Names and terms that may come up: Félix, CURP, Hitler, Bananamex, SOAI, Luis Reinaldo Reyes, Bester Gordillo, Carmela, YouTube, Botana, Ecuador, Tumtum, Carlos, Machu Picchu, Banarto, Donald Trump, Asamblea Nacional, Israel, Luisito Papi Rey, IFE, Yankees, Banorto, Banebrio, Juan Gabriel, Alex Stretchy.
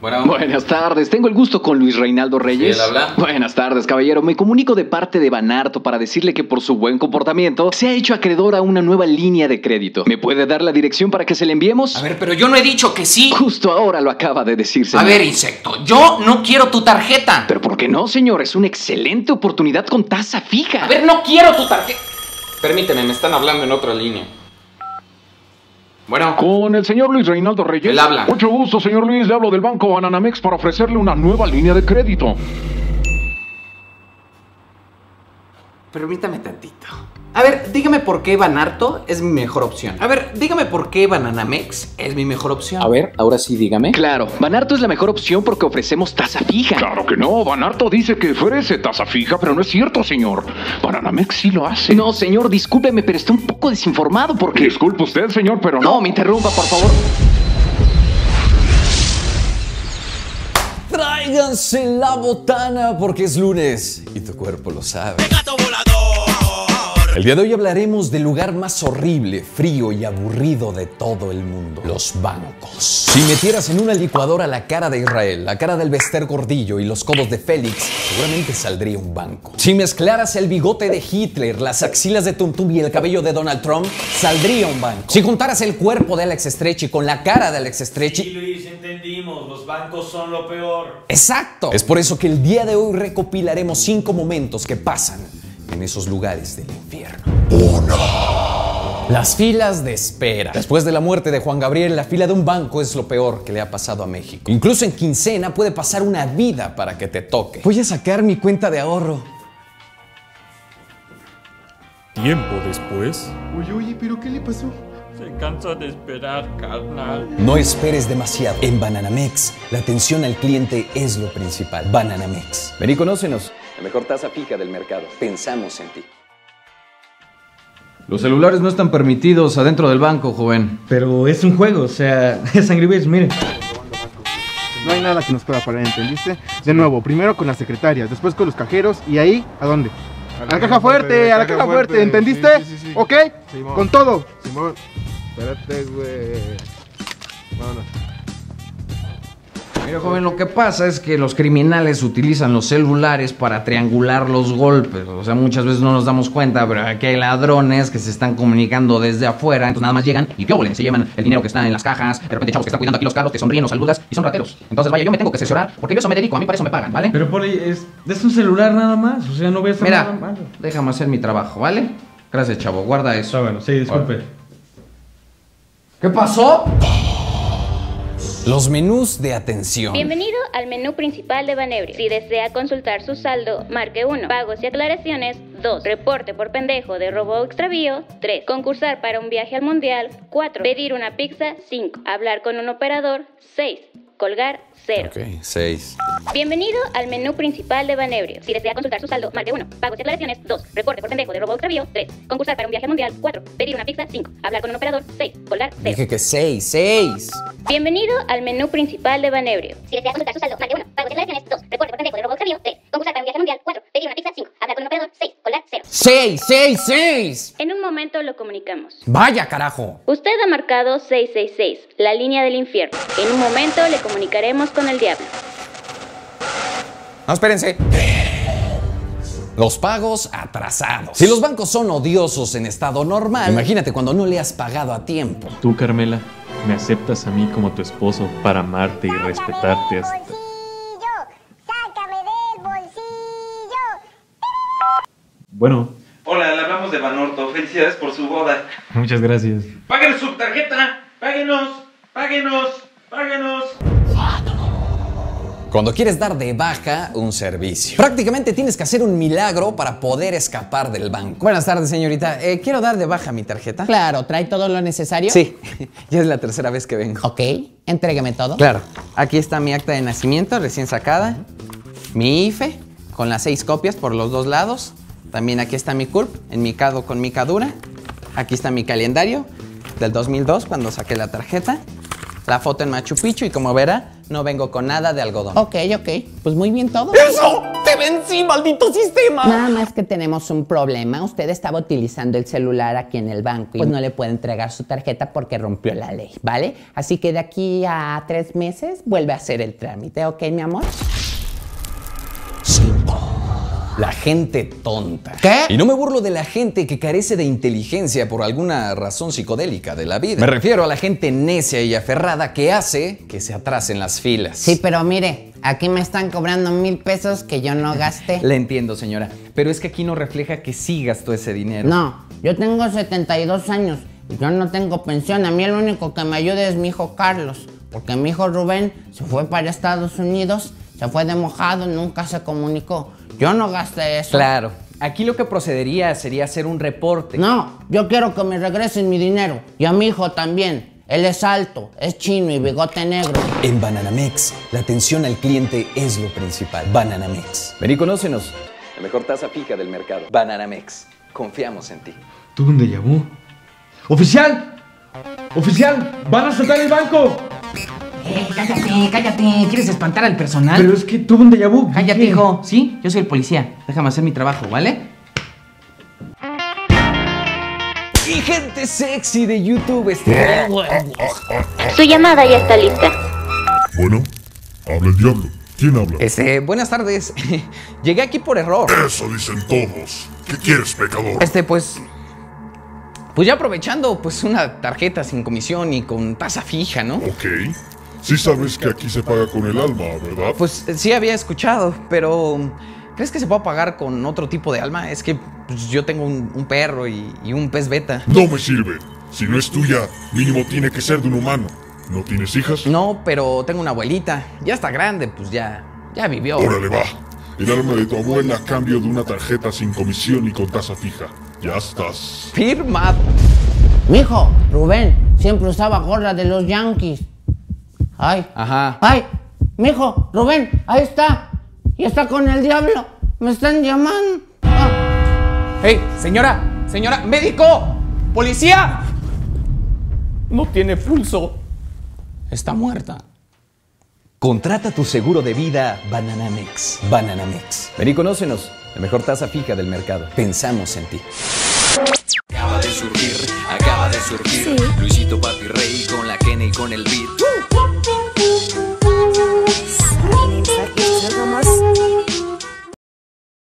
Bueno. Buenas tardes, tengo el gusto con Luis Reinaldo Reyes. ¿Sí, él habla? Buenas tardes, caballero, me comunico de parte de Banarto para decirle que por su buen comportamiento se ha hecho acreedor a una nueva línea de crédito. ¿Me puede dar la dirección para que se le enviemos? A ver, pero yo no he dicho que sí. Justo ahora lo acaba de decir, señor. A ver, insecto, yo no quiero tu tarjeta. Pero ¿por qué no, señor? Es una excelente oportunidad con tasa fija. A ver, no quiero tu tarjeta. Permíteme, me están hablando en otra línea. Bueno. Con el señor Luis Reinaldo Reyes. Él habla. Mucho gusto, señor Luis. Le hablo del banco Bananamex para ofrecerle una nueva línea de crédito. Permítame tantito. A ver, dígame por qué Banarto es mi mejor opción. A ver, dígame por qué Bananamex es mi mejor opción. A ver, ahora sí, dígame. Claro, Banarto es la mejor opción porque ofrecemos tasa fija. Claro que no, Banarto dice que ofrece tasa fija, pero no es cierto, señor. Bananamex sí lo hace. No, señor, discúlpeme, pero está un poco desinformado porque... Disculpe usted, señor, pero no... No, me interrumpa, por favor. Tráiganse la botana porque es lunes y tu cuerpo lo sabe. ¡Gato volador! El día de hoy hablaremos del lugar más horrible, frío y aburrido de todo el mundo. Los bancos. Si metieras en una licuadora la cara de Israel, la cara del Bester Gordillo y los codos de Félix, seguramente saldría un banco. Si mezclaras el bigote de Hitler, las axilas de Tumtum y el cabello de Donald Trump, saldría un banco. Si juntaras el cuerpo de Alex Stretchy con la cara de Alex Stretchy... Sí, Luis, entendimos. Los bancos son lo peor. ¡Exacto! Es por eso que el día de hoy recopilaremos 5 momentos que pasan en esos lugares del infierno. ¡Uno! Las filas de espera. Después de la muerte de Juan Gabriel, la fila de un banco es lo peor que le ha pasado a México. Incluso en quincena puede pasar una vida para que te toque. Voy a sacar mi cuenta de ahorro. Tiempo después. Oye, ¿pero qué le pasó? Se cansa de esperar, carnal. No esperes demasiado. En Bananamex, la atención al cliente es lo principal. Bananamex. Ven y conócenos. La mejor tasa fija del mercado. Pensamos en ti. Los celulares no están permitidos adentro del banco, joven. Pero es un juego, o sea, es Angry Birds, miren. No hay nada que nos pueda parar, ¿entendiste? De nuevo, primero con las secretarias, después con los cajeros y ahí, ¿a dónde? A la caja fuerte, a la caja fuerte, ¿entendiste? Sí. ¿Ok? Simón. Con todo. Simón, espérate, güey. Vámonos. Mira, joven, lo que pasa es que los criminales utilizan los celulares para triangular los golpes. O sea, muchas veces no nos damos cuenta, pero aquí hay ladrones que se están comunicando desde afuera. Entonces nada más llegan y violen, se llevan el dinero que está en las cajas. De repente chavos que están cuidando aquí los carros, que sonríen, nos saludas y son rateros. Entonces vaya, yo me tengo que asesorar porque yo eso me dedico, a mí para eso me pagan, ¿vale? Pero Poli, es un celular nada más, o sea, no voy a hacer nada malo. Mira, déjame hacer mi trabajo, ¿vale? Gracias, chavo, guarda eso. Ah, bueno, sí, disculpe. ¿Qué pasó? Los menús de atención. Bienvenido al menú principal de Banebrio. Si desea consultar su saldo, marque 1. Pagos y aclaraciones, 2. Reporte por pendejo de robo o extravío, 3. Concursar para un viaje al mundial, 4. Pedir una pizza, 5. Hablar con un operador, 6. Colgar, 0. Ok, 6. Bienvenido al menú principal de Banebrio. Si desea consultar su saldo, marque 1. Pagos y aclaraciones, 2. Reporte por pendejo de robo o extravío, 3. Concursar para un viaje al mundial, 4. Pedir una pizza, 5. Hablar con un operador, 6. Colgar, 0. Dije que 6, 6. Bienvenido al menú principal de Banebrio. Si desea consultar su saldo, marque 1. Pagos y aclaraciones, 2. Reporte por pendejo de robo o extravío, 3. Concursar para un viaje al mundial, 4. Pedir una pizza, 5. Hablar con un operador, 6. Colgar, 0. 6, 6, 6. En un momento lo comunicamos. Vaya carajo. Usted ha marcado 666, la línea del infierno. En un momento le comunicaremos con el diablo. No, espérense. Los pagos atrasados. Si los bancos son odiosos en estado normal, imagínate cuando no le has pagado a tiempo. Tú, Carmela, me aceptas a mí como tu esposo para amarte y respetarte hasta... ¡Sácame del bolsillo! Bueno. Hola, le hablamos de Banorto. Felicidades por su boda. Muchas gracias. ¡Paguen su tarjeta! ¡Páguenos! ¡Páguenos! ¡Páguenos! Cuando quieres dar de baja un servicio, prácticamente tienes que hacer un milagro para poder escapar del banco. Buenas tardes, señorita. ¿Quiero dar de baja mi tarjeta? Claro, ¿trae todo lo necesario? Sí, ya es la tercera vez que vengo. Ok, entrégueme todo. Claro, aquí está mi acta de nacimiento recién sacada, mi IFE con las 6 copias por los 2 lados, también aquí está mi CURP, enmicado con micadura, aquí está mi calendario del 2002 cuando saqué la tarjeta, la foto en Machu Picchu y como verá, No vengo con nada de algodón. Ok. Pues muy bien todo. ¡Eso! ¡Te vencí, maldito sistema! Nada más que tenemos un problema. Usted estaba utilizando el celular aquí en el banco y pues no le puede entregar su tarjeta porque rompió la ley, ¿vale? Así que de aquí a 3 meses vuelve a hacer el trámite, ¿ok, mi amor? La gente tonta. ¿Qué? Y no me burlo de la gente que carece de inteligencia por alguna razón psicodélica de la vida. Me refiero a la gente necia y aferrada que hace que se atrasen las filas. Sí, pero mire, aquí me están cobrando 1,000 pesos que yo no gasté. Le entiendo, señora, pero es que aquí no refleja que sí gastó ese dinero. No, yo tengo 72 años y yo no tengo pensión. A mí el único que me ayuda es mi hijo Carlos, porque mi hijo Rubén se fue para Estados Unidos, se fue de mojado, nunca se comunicó. Yo no gasté eso. Claro. Aquí lo que procedería sería hacer un reporte. No, yo quiero que me regresen mi dinero. Y a mi hijo también. Él es alto, es chino y bigote negro. En Bananamex, la atención al cliente es lo principal. Bananamex. Ven y conócenos. La mejor tasa fija del mercado. Bananamex. Confiamos en ti. Tuve un déjà vu. ¡Oficial! ¡Oficial! ¡Van a asaltar el banco! Cállate, cállate. ¿Quieres espantar al personal? Pero es que tuve un déjà vu. Cállate, hijo. ¿Sí? Yo soy el policía. Déjame hacer mi trabajo, ¿vale? Y gente sexy de YouTube. Su llamada ya está lista. Bueno, habla el diablo. ¿Quién habla? Buenas tardes. Llegué aquí por error. Eso dicen todos. ¿Qué quieres, pecador? Pues ya aprovechando, pues una tarjeta sin comisión y con tasa fija, ¿no? Ok. Sí sabes que aquí se paga con el alma, ¿verdad? Pues sí había escuchado, pero ¿crees que se puede pagar con otro tipo de alma? Es que pues, yo tengo un perro y un pez beta. No me sirve. Si no es tuya, mínimo tiene que ser de un humano. ¿No tienes hijas? No, pero tengo una abuelita. Ya está grande, pues ya vivió. Órale, va. El alma de tu abuela a cambio de una tarjeta sin comisión y con tasa fija. Ya estás. Firmado. Mijo, Rubén siempre usaba gorra de los Yankees. Ay. Ajá. Ay, mijo, Rubén, ahí está. Y está con el diablo. Me están llamando. Ah. Hey, señora, médico, policía. No tiene pulso. Está muerta. Contrata tu seguro de vida Bananamex. Bananamex. Ven y conócenos. La mejor tasa fija del mercado. Pensamos en ti. Acaba de surgir, sí. Luisito Papi Rey con la Kene y con el beat.